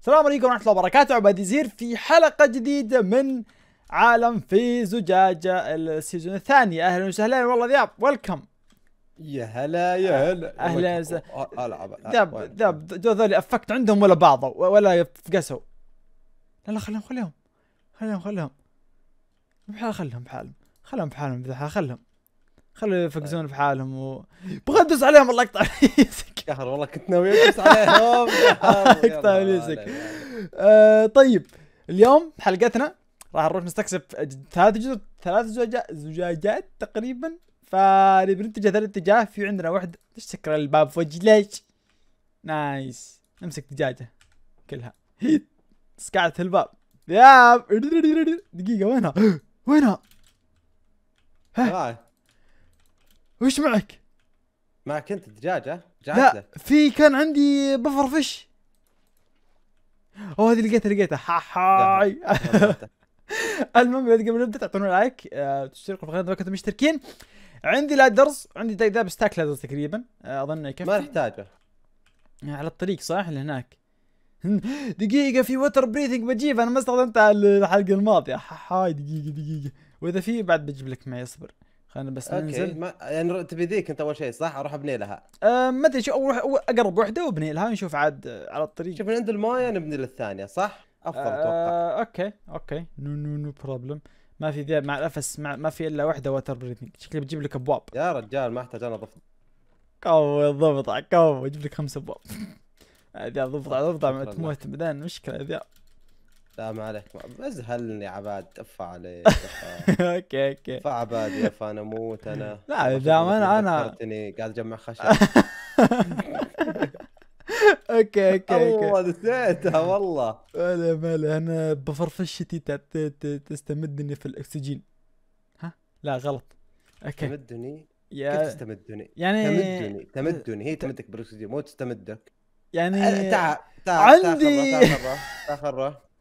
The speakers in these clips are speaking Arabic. السلام عليكم ورحمة الله وبركاته. عبادي زير في حلقة جديدة من عالم في زجاجة السيزون الثاني. أهلا وسهلا. والله ذياب ويلكم. يا هلا يا هلا. أهلا وسهلا. ذياب جو ذولي أفكت عندهم ولا بعضوا ولا يفقسوا. لا خليهم خليهم بحالهم خلوا يفقزون بحالهم بغيت ادوس عليهم والله اقطع ابليسك يا اخي. والله كنت ناوي ادوس عليهم اقطع ابليسك. طيب اليوم حلقتنا راح نروح نستكشف ثلاث زجاجات تقريبا. فنبي نتجه ذا الاتجاه. في عندنا واحد ليش سكر الباب في وجهي؟ ليش؟ نايس. امسك دجاجه كلها. سكعت الباب يا دقيقه. وينها؟ ها وش معك؟ معك انت دجاجة؟ لا في كان عندي بفر فش. اوه هذه لقيتها حاي. المهم قبل نبدا تعطونا لايك تشتركوا في القناة اذا ما كنتم مشتركين. عندي لادرز، عندي ذا ستاك لادرز تقريبا اظن يكفي. ما نحتاجه على الطريق صح اللي هناك. دقيقة في وتر بريثنج بجيب انا ما استخدمتها الحلقة الماضية. حاي دقيقة واذا في بعد بجيب لك معي اصبر. خلنا بس ننزل. ما يعني تبي ذيك انت اول شيء صح؟ اروح ابني لها. ما ادري شو اروح اقرب وحده وابني لها ونشوف عاد على الطريق. شوف عند المويه نبني للثانيه صح؟ افضل اتوقع. اوكي نو بروبلم. ما في ذيب مع الافس ما في الا وحده وتر بريثنج. شكلي بتجيب لك ابواب. يا رجال ما احتاج انا ضفدع. قوي الضفدع قوي. اجيب لك 5 ابواب. ذيب ضفدع تموت بعدين مشكله ذيب. لا ما عليك ازهلني عباد افا عليك. اوكي فعباد يا فانا اموت انا. لا انا فكرتني قاعد اجمع خشب. اوكي والله نسيتها والله. ولا بالي انا بفرفشتي تستمدني في الاكسجين. ها لا غلط. اوكي تمدني كيف تستمدني؟ يعني تمدني هي تمدك بالاكسجين مو تستمدك. يعني تعال تعال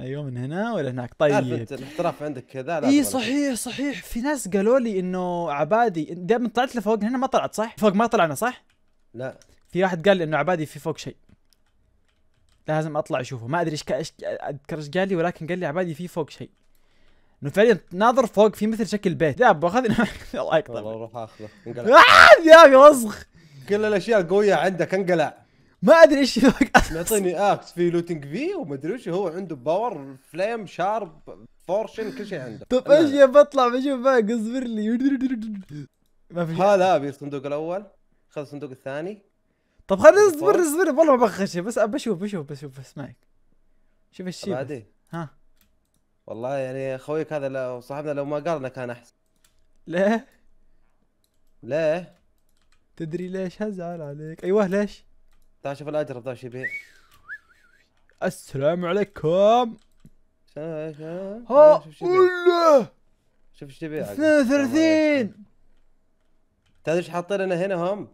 ايوه من هنا ولا هناك. طيب عارف انت الاحتراف عندك كذا. لا اي صحيح. في ناس قالوا لي انه عبادي دائما طلعت لفوق. هنا ما طلعت صح؟ فوق ما طلعنا صح؟ لا في واحد قال لي انه عبادي في فوق شيء لازم اطلع اشوفه. ما ادري ايش اذكر ايش قال لي ولكن قال لي عبادي في فوق شيء انه فعليا ناظر فوق في مثل شكل بيت. ذاب واخذني. الله يقطع. والله روح اخذه انقلع. ذاب وسخ. كل الاشياء القويه عندك انقلع. ما ادري ايش معطيني اكس في لوتنج في وما ادري وش هو عنده باور فليم شارب فورشن كل شيء عنده. طيب ايش بطلع بشوف باك اصبر لي. ما في هذا ابي الصندوق الاول خذ الصندوق الثاني. طب خليني اصبر والله ما بخش بس بشوف معك. شوف الشيء ها والله يعني خويك هذا لو صاحبنا لو ما قالنا كان احسن. ليه؟ تدري ليش هزعل عليك؟ ايوه ليش؟ تعال شوف الاجرب ذا شو يبيع. السلام عليكم. ها والله شوف ايش يبيع. 32 تدري ايش حاطين لنا هنا هم؟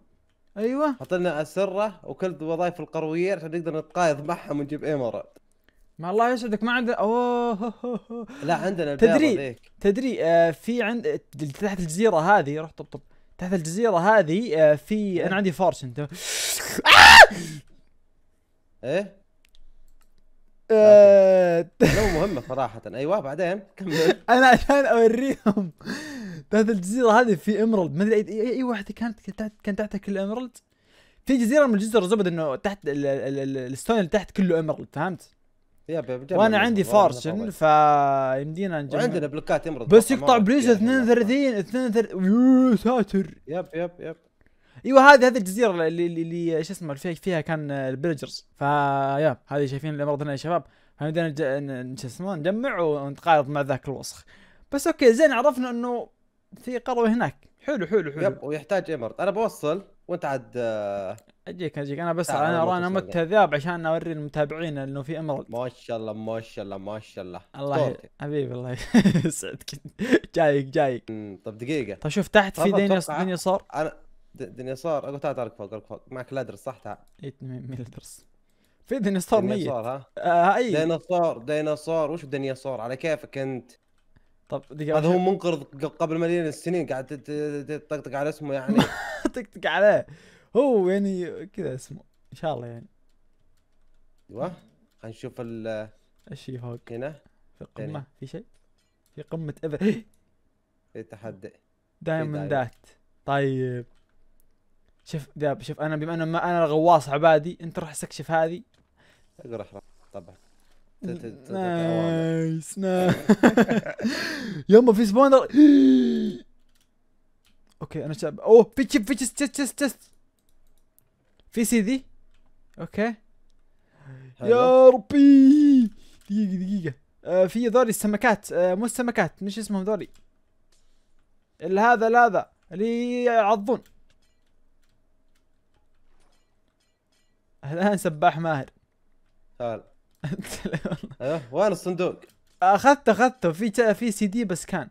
ايوه حاطين لنا اسره وكل وظائف القرويين عشان نقدر نتقايض معهم ونجيب ايمرالد. ما الله يسعدك ما عندنا. اوه لا عندنا البيضة ذيك. تدري في عند تحت الجزيره هذه. روح طب تحت الجزيره هذه في انا عندي فورشن. ايه لو مهمه صراحه. ايوه بعدين كمل. انا عشان اوريهم تحت الجزيره هذه في ايمرالد. ما ادري اي واحده كان تحتها كل ايمرالد. في جزيره من الجزر زبد انه تحت الستون اللي تحت كله ايمرالد فهمت؟ وانا عندي فارشن فيمدينا نجمع وعندنا بلوكات ايمرالد. بس يقطع بليزه 32 يا ساتر. يب ايوه هذه الجزيره اللي ايش اسمه فيها كان البيلجرز. فيا هذه شايفين الامر هنا يا شباب. فبدينا ايش اسمه نجمع ونتقايض مع ذاك الوسخ. بس اوكي زين عرفنا انه في قروي هناك. حلو. يب ويحتاج ايمرالد. انا بوصل وانت عاد اجيك انا بس انا رانا مت ذاب عشان اوري المتابعين انه في امرض. ما شاء الله ما شاء الله ما شاء الله. الله حبيبي الله يسعدك. جايك. طب دقيقه. طب شوف تحت في ديناصور. انا ديناصور اقول تعال اركب فوق معك لادرس صح تعال. اي مين لادرس؟ في ديناصور ميت. ديناصور ها؟ اي ديناصور وش ديناصور على كيفك انت. طب دقيقه هذا هو منقرض قبل ملايين السنين قاعد تطقطق على اسمه يعني. تطقطق عليه. هو يعني كذا اسمه ان شاء الله يعني. ايوه خلينا نشوف ايش فوق هنا في القمه يعني. في شيء في قمه ايفر التحدي دايموندات. طيب شوف داب شوف انا بما ان انا غواص عبادي انت راح تستكشف هذه اقرا طبعا نايس يما في سبونر. اوكي انا شاب اوه فيتش تست في سيدي. اوكي يا ربي دقيقة في ذولي السمكات مو السمكات مش اسمهم ذولي الا هذا لا هذا اللي يعضون. الان سباح ماهر تعال. ايوه وين الصندوق؟ اخذته في سي دي بس كان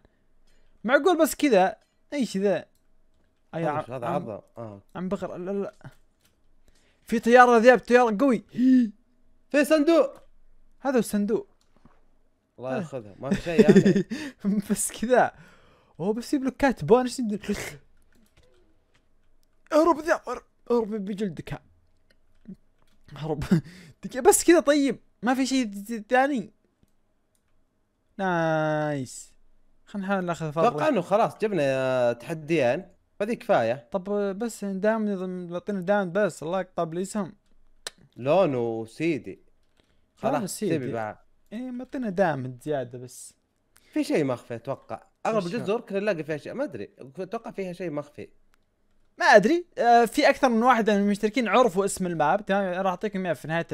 معقول بس كذا ايش ذا؟ اي هذا عضه عم بقر. لا في طياره ذياب طياره قوي في صندوق. هذا الصندوق الله ياخذها ما في شيء يعني. بس كذا هو بس بلوكات بونس. اهرب ذا اهرب بجلدك اهرب بس كذا. طيب ما في شيء ثاني. نايس خلينا نحاول ناخذ فرق. اتوقع انه خلاص جبنا تحديين هذه كفايه. طب بس دام يعطينا دام بس الله يقطع بليسهم لونه سيدي خلاص سيدي بعد. ايه معطينا دام زياده بس في شيء مخفي. اتوقع اغلب الجزر كنا نلاقي فيها شيء ما ادري. اتوقع فيها شيء مخفي ما ادري. في اكثر من واحد من المشتركين عرفوا اسم الماب تمام. راح اعطيكم اياه في نهايه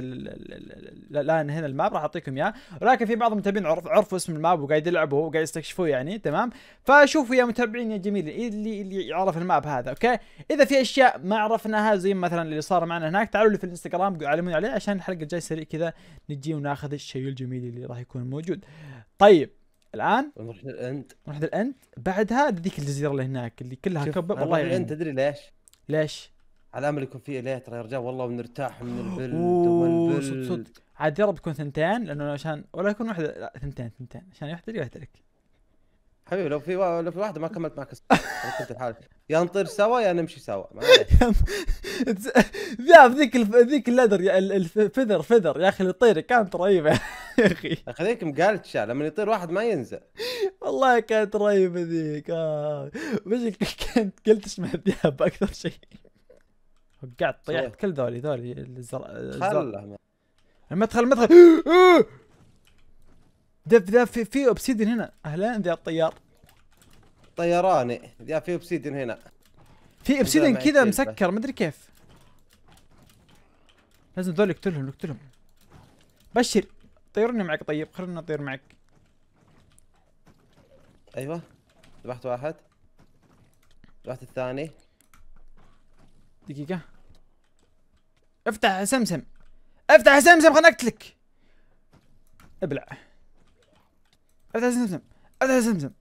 الان هنا الماب راح اعطيكم اياه. ولكن في بعض المتابعين عرفوا اسم الماب وقاعد يلعبوا وقاعد يستكشفوه يعني تمام. فشوفوا يا متابعين يا جميل اللي يعرف الماب هذا. اوكي اذا في اشياء ما عرفناها زي مثلا اللي صار معنا هناك تعالوا لي في الانستغرام علموني عليه عشان الحلقه الجايه سريع كذا نجي وناخذ الشيء الجميل اللي راح يكون موجود. طيب الان نروح للاند. نروح للاند بعدها ذيك الجزيره اللي هناك اللي كلها كب. والله الان تدري ليش؟ على امل يكون في اليترا يا رجال والله ونرتاح من البرد ومن البرد. صدق عاد يا رب تكون ثنتين لانه عشان ولا يكون واحده. لا ثنتين عشان واحده لي واحده لك حبيبي. لو في واحده ما كملت معك كنت لحالك. يا نطير سوا يا نمشي سوا. ذاب ذيك اللدر الفذر يا اخي الطير كانت رهيبه يا اخي. اخذيك مقالت شال لما يطير واحد ما ينزل. والله كانت رهيبه ذيك. مشكلة كنت قلتش مع الذئاب اكثر شيء. وقعت طيحت كل ذولي الزرع. المدخل ذاب في اوبسيدن هنا. اهلين ذا الطيار طيراني. ذا في اوبسيدن هنا في اوبسيدن كذا مسكر ما ادري كيف. لازم ذول نقتلهم. بشر طيرني معك. طيب خلينا نطير معك. ايوه ذبحت واحد ذبحت الثاني. دقيقة افتح سمسم افتح سمسم خليني اقتلك. ابلع افتح سمسم افتح سمسم.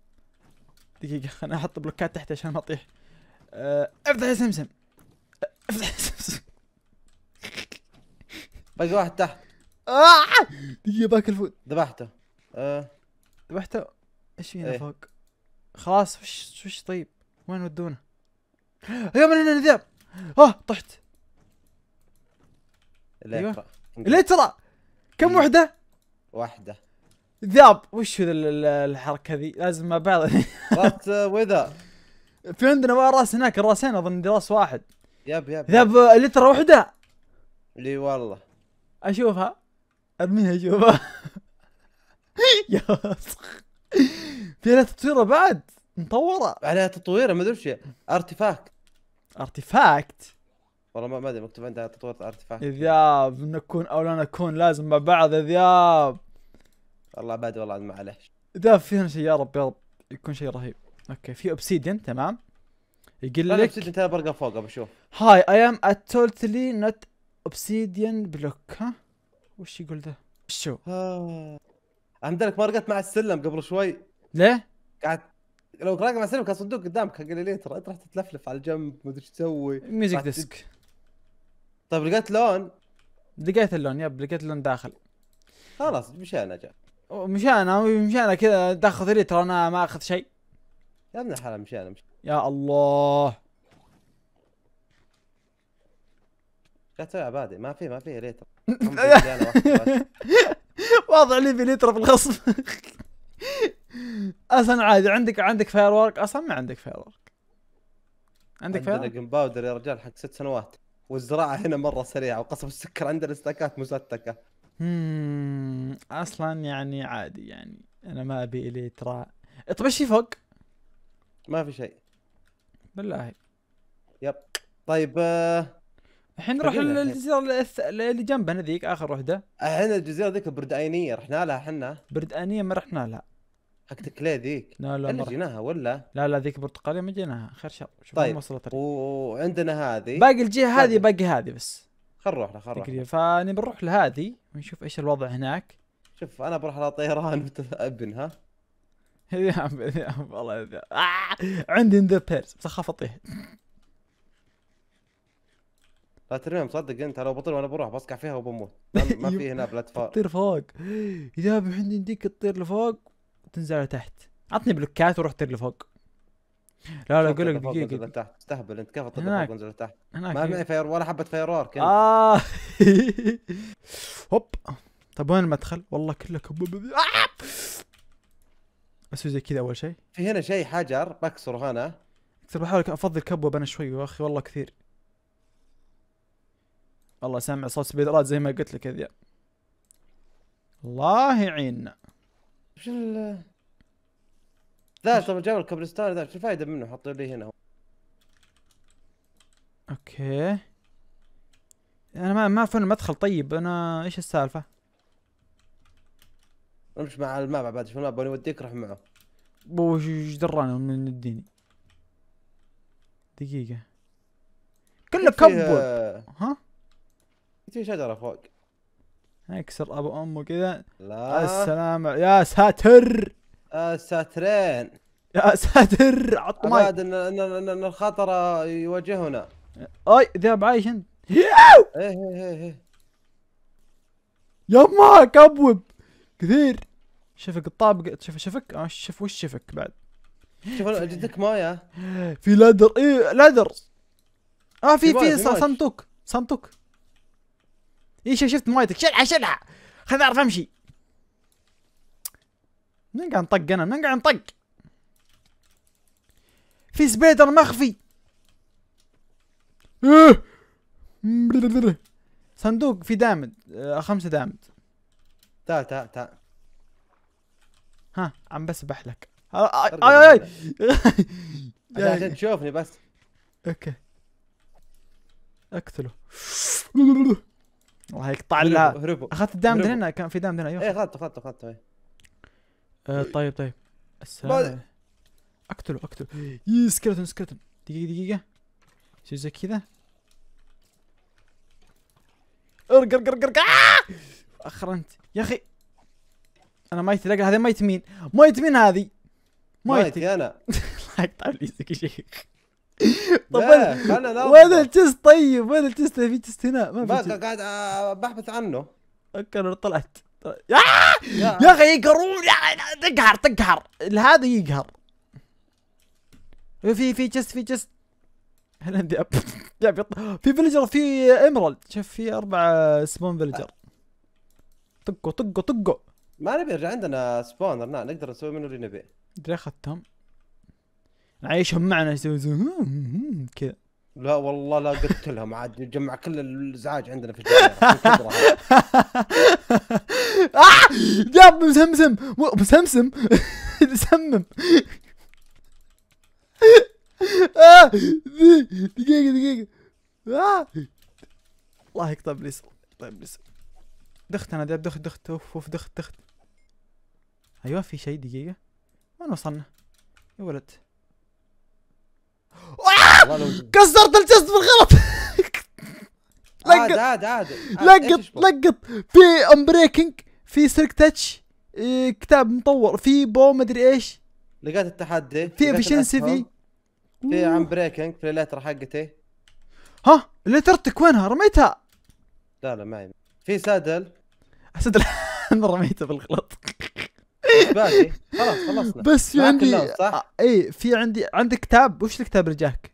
دقيقة خليني احط بلوكات تحت عشان ما اطيح. افتح سمسم افتح سمسم. باقي واحد تحت. دقيقة باكل فوق. ذبحته ذبحته. ايش فينا فوق؟ خلاص وش طيب وين ودونا؟ ايوه من هنا ذئب. طحت. ايوه اليترا كم وحدة؟ واحدة ذئب. وش الحركة ذي؟ لازم مع بعض. راس وذا في عندنا راس هناك. الراسين اظن راس واحد. ياب ذئب اليترا وحدة. لي والله اشوفها ارميها اشوفها. يا وسخ في لها تطويره بعد مطوره. عليها تطويره ما ادري وش ارتيفاكت. والله ما ادري مكتوب عندها تطوير ارتيفاكت. ذياب نكون او لا نكون لازم مع بعض. ذياب والله بعد والله معليش. ذياب في هنا شيء يا رب يكون شيء رهيب. اوكي في اوبسيديان تمام. يقول لك اوبسيديان ثاني برقه فوق بشوف. هاي اي ام اتولتلي نوت اوبسيديان بلوك. ها وش يقول ده؟ شو؟ عندك ما رقت مع السلم قبل شوي. ليه؟ قاعد لو رقت مع السلم كان صندوق قدامك حق الليتر، انت راح تتلفلف على الجنب ما ادري ايش تسوي. ميوزك ديسك. طيب لقيت لون؟ لقيت اللون، يب لقيت اللون داخل. خلاص مشينا جاء. مشينا كذا تاخذ ليتر انا ما اخذ شيء. يا ابن الحلال مشينا. يا الله. قاعد تسوي عبادي ما في ليتر. واضح لي في ليتر في الخصم. اصلا عادي عندك فاير وورك اصلا ما عندك فاير وورك. عندك فاير وورك؟ عندنا باودر يا رجال حق 6 سنوات والزراعه هنا مره سريعه وقصب السكر عندنا استاكات مستكه. اصلا يعني عادي يعني انا ما ابي ليتر. طيب ايش في فوق؟ ما في شيء بالله. يب طيب الحين نروح للجزيره اللي جنبنا ذيك اخر وحده. احنا الجزيره ذيك البردعينيه رحنا لها احنا. بردعينيه ما رحنا لها. حقتك ليه ذيك؟ لا اللي جيناها ولا؟ لا ذيك برتقاليه ما جيناها خير شر. طيب وصلت وعندنا هذه باقي الجهه هذه باقي هذه بس. خل نروح لها خل نروح لها. فاني بنروح لهذه ونشوف ايش الوضع هناك. شوف انا بروح على طيران ابن ها. والله عندي ان ذا بيرز بس اخاف اطيح. لا ترميها مصدق انت لو بطير وانا بروح بسقع فيها وبموت. ما في هنا بلاتفورم. تطير فوق يا ابني عندي يديك تطير لفوق وتنزل لتحت. عطني بلوكات وروح طير لفوق. لا اقول لك دقيقه تحت تستهبل انت كيف تطير لفوق وانزل لتحت؟ ما معي فاير ولا حبه فاير وورك. هوب طيب وين المدخل؟ والله كله كبوب. اسوي زي كذا اول شيء. في هنا شيء حجر بكسره انا. بحاول افضي الكبوب انا شوي يا اخي والله كثير. والله سامع صوت سبيدرات زي ما قلت لك هذي. الله يعيننا. وش ذا طب جاب الكبرستان ذا شو الفائدة منه حاطين لي هنا. اوكي. انا ما اعرف وين المدخل طيب انا ايش السالفة؟ امش مع الماب بعد شوف الماب بنوديك روح معه. وش دراني من الديني. دقيقة. كله كبوب. ها؟ في شجرة فوق اكسر ابو امه كذا. لا السلام يا ساتر الساترين يا ساتر عط ماي ابعد ان الخطر يواجهنا. اي ذيب عايش انت. ايه يما كبوب كثير. شفك الطابق شفك شوف وش شفك بعد. شوف جدك مويه في لادر. ايه لادر. في صندوق ايش شفت مايتك. شلعه خليني اعرف امشي. من قاعد نطق. في سبيدر مخفي. صندوق في دامد 5 دامد. تعال ها عم بسبح لك. عشان تشوفني بس. اوكي اقتله. والله يقطع لها. اخذت الدامد هنا كان في دامد هنا. ايوه ايه خذته. طيب السلام. اقتله. سكرتن دقيقه شو زي كذا. ارقر اخرنت يا اخي. انا ميت. لا هذا ميت مين هذه ميت انا. الله يقطع لي زي شيخ. طب وين التست؟ طيب وين التست؟ في تست هنا ما في. قاعد بحث عنه. اوكي طلعت. يا اخي يقهرون. تقهر هذا يقهر. في تست هلا عندي اب. في فيلجر في ايمرالد. شوف في 4 سبون فيلجر. طقوا ما نبي يرجع عندنا سبونر نقدر نسوي منه اللي نبيه. ادري اخذتهم نعيشهم معنا يسوون كذا. لا والله لا قتلهم عاد نجمع كل الازعاج عندنا في الجزيره. جاب مسمم. دقيقه. الله يقطع ابليس. دخت انا دخت اوف دخت. ايوه في شيء دقيقه وين وصلنا يا ولد؟ كسرت الجسد بالغلط. لقط في امبريكنج، في سلك تاتش، كتاب مطور، في بو مدري ايش، لقيت التحدي، في افشنسي، في امبريكنج، في الليتر حقتي. ها ليترتك وينها؟ رميتها؟ لا لا معي. في سادل، سادل انا رميته بالغلط. باقي خلاص خلصنا. بس في عندي اي، في عندي كتاب. وش الكتاب اللي جاك؟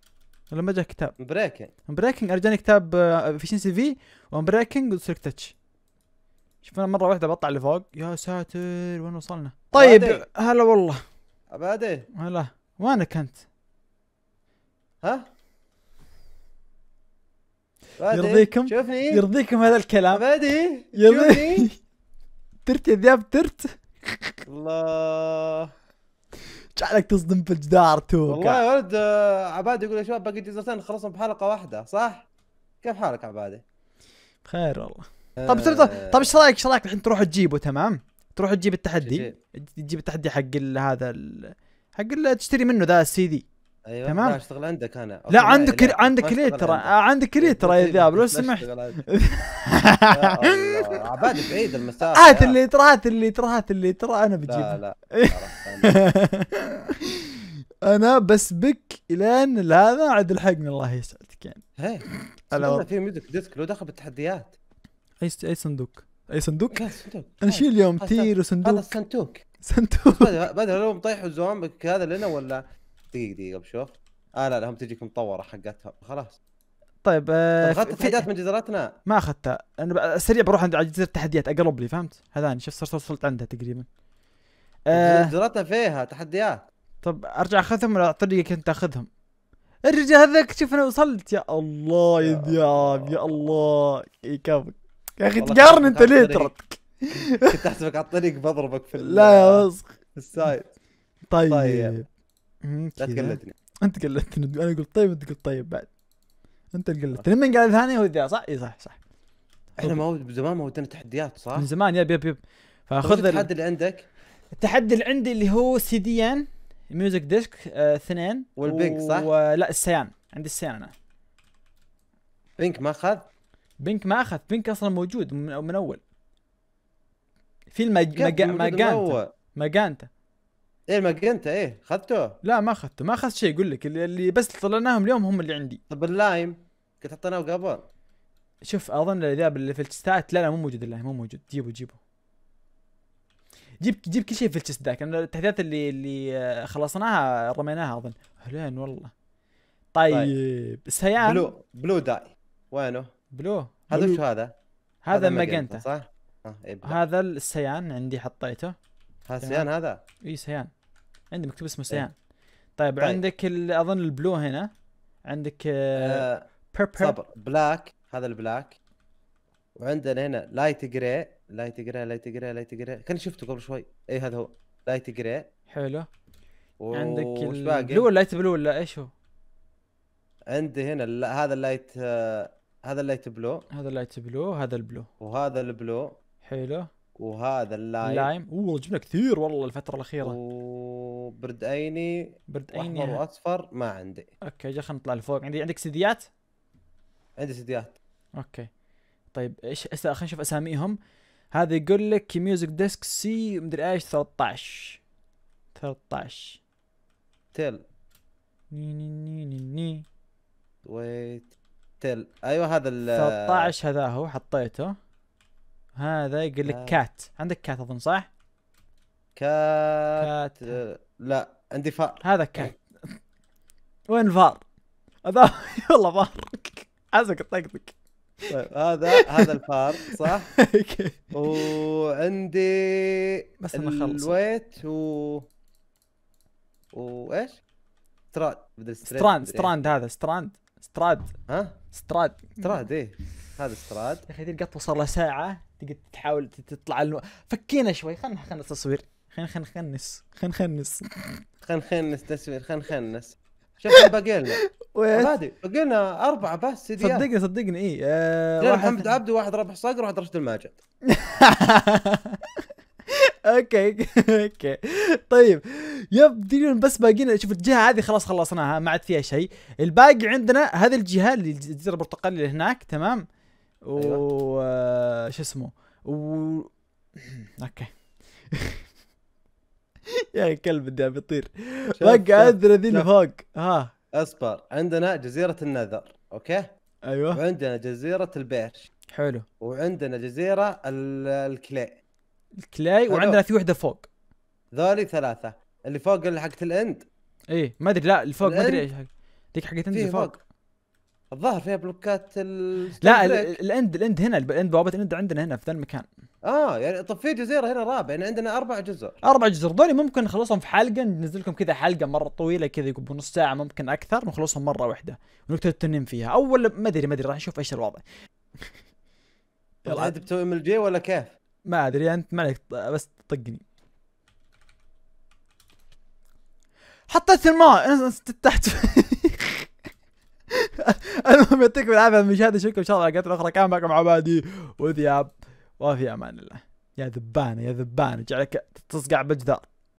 ولا ما جاك كتاب؟ امبريكنج. امبريكنج ارجاني كتاب افشنسي في وامبريكنج وسلك تاتش. شوف انا مره واحده بطلع لفوق. يا ساتر وين وصلنا؟ طيب هلا والله. ابادي هلا وينك انت؟ ها؟ يرضيكم شوفني. يرضيكم هذا الكلام؟ ابادي شوفني. ترت يا ذياب ترت. الله جعلك تصدم في الجدار توك. والله يا ولد عبادي يقول يا شباب باقي جزئين نخلصهم بحلقه واحده، صح؟ كيف حالك عبادي؟ بخير والله. طب ايش رايك؟ ايش رايك الحين تروح تجيبه؟ تمام؟ تروح تجيب التحدي، تجيب التحدي حق هذا حق تشتري منه ذا السي دي. ايوه تمام؟ اشتغل عندك انا. لا عندك ليت ترى، عندك ليت ترى يا ذياب لو سمحت. عبادي بعيد المسافه. هات الليتر، هات الليتر، هات الليتر، انا بجيبها. لا انا بس بك الين هذا عاد الحقني الله يسعدك يعني. هي انا في ميوزك ديسك له دخل بالتحديات. اي صندوق؟ اي صندوق؟ انا شيل اليوم تير وصندوق. هذا الصندوق صندوق بدل لو مطيح الزوامب هذا لنا ولا دقيقة بشوف. لا لا هم تجيك مطورة حقتها خلاص. طيب اخذت التحديات من جزيرتنا؟ ما اخذتها، انا سريع بروح عند جزيرة التحديات اقلب لي، فهمت؟ هذاني شوف صرت وصلت عندها تقريبا. جزيرتنا فيها تحديات. طب ارجع اخذهم ولا اعطيني كنت تاخذهم؟ الرجال هذاك شوف انا وصلت. يا الله يا ذياب يا الله يكفك يا اخي تقارن انت ليه ترتك. كنت احسبك على الطريق بضربك في لا يا وسخ السايد. طيب لا تقلدني. انت قلدتني، انا قلت طيب انت قلت طيب بعد. انت اللي قلدتني، من قال ثاني هو ذا صح؟ اي صح. احنا من زمان موتنا تحديات صح؟ من زمان. يب فاخذ التحدي اللي عندك. التحدي اللي عندي اللي هو سيديان ميوزك ديسك اثنين والبينك صح؟ لا السيان، عندي السيان انا. بينك ما اخذ؟ بينك ما اخذ، بينك اصلا موجود من اول. في الماجانتا. ماجانتا ايه ماجانتا ايه اخذته؟ لا ما اخذته، ما اخذت شيء اقول لك، اللي بس طلعناهم اليوم هم اللي عندي. طب اللايم كنت حطيناه قبل. شوف اظن الذياب اللي في الشستات. لا لا مو موجود اللايم، مو موجود. جيبه جيب كل شيء في الشست ذاك. التحديات اللي خلصناها رميناها اظن. اهلين والله. طيب سيان بلو داي وينه؟ بلو هذا وش هذا؟ هذا ماجنتا صح؟ هذا السيان عندي حطيته. هذا سيان هذا؟ اي سيان عندي مكتوب اسمه سيان. طيب عندك اظن البلو هنا عندك صبر بلاك، هذا البلاك. وعندنا هنا لايت جراي كان شفته قبل شوي. اي هذا هو لايت جراي. حلو. عندك البلو ولا لايت بلو ولا ايش هو؟ عندي هنا هذا اللايت، هذا اللايت بلو، هذا البلو وهذا البلو. حلو. وهذا اللايم. اوه جبنا كثير والله الفترة الأخيرة. وبرد عيني، أحمر وأصفر ما عندي. اوكي جا خلينا نطلع لفوق. عندك سيديات؟ عندي سيديات. اوكي طيب ايش خلينا نشوف اساميهم. هذا يقول لك ميوزك ديسك سي مدري ايش 13 تل ني ني ني ني ويت تل. ايوه هذا ال 13 هذا هو حطيته. هذا يقول لك كات. عندك كات اظن صح؟ كات لا عندي فار. هذا كات. وين فار؟ هذا والله فار عزك الطقطق. طيب هذا الفار صح؟ وعندي بس انا خلص الويت وايش؟ ستراند. هذا ستراند. ها؟ ستراند ايه هذا ستراند. يا اخي ذي القطوه صار لها ساعه تقعد تحاول تطلع فكينا شوي. خلنا تصوير، خلنا نخنس تصوير، شوف باقي لنا عادي، باقي لنا اربعه بس سيديات. صدقني اي واحد محمد عبده، واحد ربح صقر، واحد رشد الماجد. اوكي اوكي طيب يب تقريبا بس باقينا. شوف الجهه هذه خلاص خلصناها ما عاد فيها شيء، الباقي عندنا هذه الجهه اللي الجزيره البرتقاليه اللي هناك تمام. وش اسمه اوكي يا كلب بدي بيطير باقي عندنا ذي اللي فوق. ها اصبر، عندنا جزيره النذر اوكي ايوه، وعندنا جزيره البيرش حلو، وعندنا جزيره الكلاي، وعندنا في وحده فوق. ذولي ثلاثه اللي فوق اللي حقت الاند. ايه ما ادري، لا اللي فوق ما ادري ايش ذيك حقت الاند فوق الظاهر فيها بلوكات لا الاند هنا، الاند بوابه الاند عندنا هنا في ذا المكان. يعني طب في جزيره هنا رابعه، يعني عندنا اربع جزر. ذولي ممكن نخلصهم في حلقه، ننزل لكم كذا حلقه مره طويله كذا بنص ساعه ممكن اكثر، نخلصهم مره واحده ونكتب التنين فيها اول ما ادري راح نشوف ايش الوضع. يلا انت بتسوي من الجي ولا كيف؟ ما ادري انت مالك بس طقني. حطيت الماء تحت. المهم يعطيكم العافيه المشاهده، شكرا ان شاء الله على القناه الاخرى. كان معكم عبادي وذياب، وفي امان الله. يا ذبانه يا ذبانه جعلك تصقع بجدار.